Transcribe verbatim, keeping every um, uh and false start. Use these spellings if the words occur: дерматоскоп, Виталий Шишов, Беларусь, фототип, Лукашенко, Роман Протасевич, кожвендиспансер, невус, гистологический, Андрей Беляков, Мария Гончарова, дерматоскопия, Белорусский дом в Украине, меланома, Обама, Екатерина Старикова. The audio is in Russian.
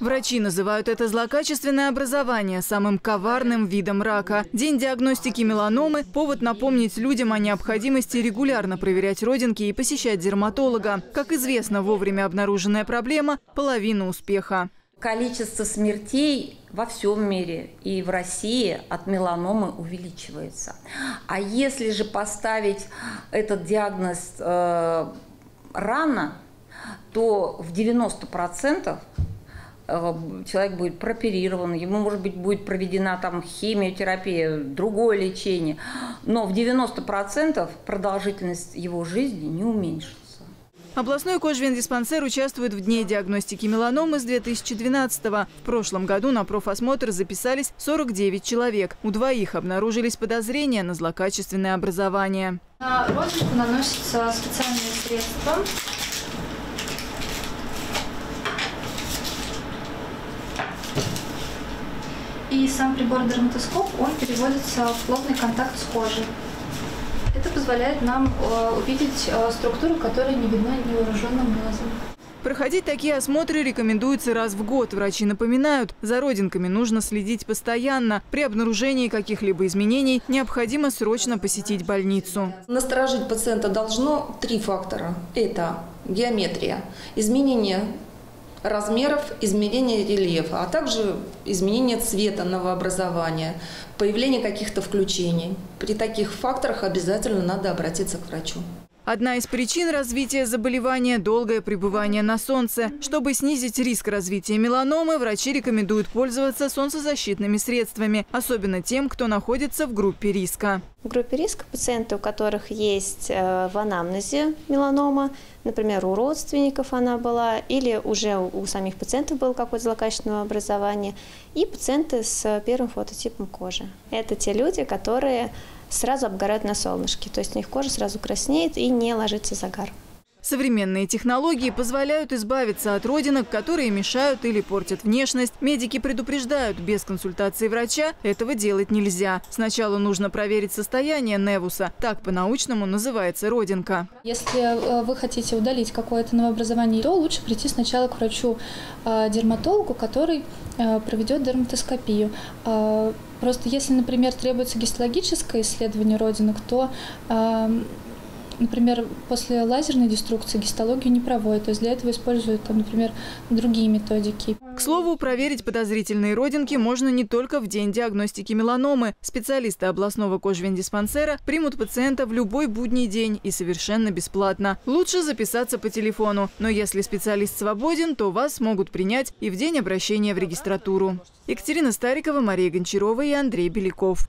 Врачи называют это злокачественное образование самым коварным видом рака. День диагностики меланомы – повод напомнить людям о необходимости регулярно проверять родинки и посещать дерматолога. Как известно, вовремя обнаруженная проблема – половина успеха. Количество смертей во всем мире и в России от меланомы увеличивается. А если же поставить этот диагноз э, рано, то в девяноста процентах человек будет прооперирован, ему, может быть, будет проведена там химиотерапия, другое лечение, но в девяноста процентах продолжительность его жизни не уменьшится. Областной кожвендиспансер участвует в Дне диагностики меланомы с две тысячи двенадцатого. В прошлом году на профосмотр записались сорок девять человек. У двоих обнаружились подозрения на злокачественное образование. На родинку наносятся специальные средства. И сам прибор дерматоскоп, он переводится в плотный контакт с кожей. Это позволяет нам увидеть структуру, которая не видна невооруженным глазом. Проходить такие осмотры рекомендуется раз в год. Врачи напоминают, за родинками нужно следить постоянно. При обнаружении каких-либо изменений необходимо срочно посетить больницу. Насторожить пациента должно три фактора. Это геометрия, изменение размеров, изменение рельефа, а также изменение цвета новообразования, появление каких-то включений. При таких факторах обязательно надо обратиться к врачу. Одна из причин развития заболевания – долгое пребывание на солнце. Чтобы снизить риск развития меланомы, врачи рекомендуют пользоваться солнцезащитными средствами, особенно тем, кто находится в группе риска. В группе риска пациенты, у которых есть в анамнезе меланома, например, у родственников она была, или уже у самих пациентов было какое-то злокачественное образование, и пациенты с первым фототипом кожи. Это те люди, которые сразу обгорают на солнышке, то есть у них кожа сразу краснеет и не ложится загар. Современные технологии позволяют избавиться от родинок, которые мешают или портят внешность. Медики предупреждают, без консультации врача этого делать нельзя. Сначала нужно проверить состояние невуса. Так по-научному называется родинка. Если вы хотите удалить какое-то новообразование, то лучше прийти сначала к врачу-дерматологу, который проведет дерматоскопию. Просто если, например, требуется гистологическое исследование родинок, то... Например, после лазерной деструкции гистологию не проводят, то есть для этого используют, там, например, другие методики. К слову, проверить подозрительные родинки можно не только в день диагностики меланомы. Специалисты областного кожвендиспансера примут пациента в любой будний день и совершенно бесплатно. Лучше записаться по телефону, но если специалист свободен, то вас могут принять и в день обращения в регистратуру. Екатерина Старикова, Мария Гончарова и Андрей Беляков.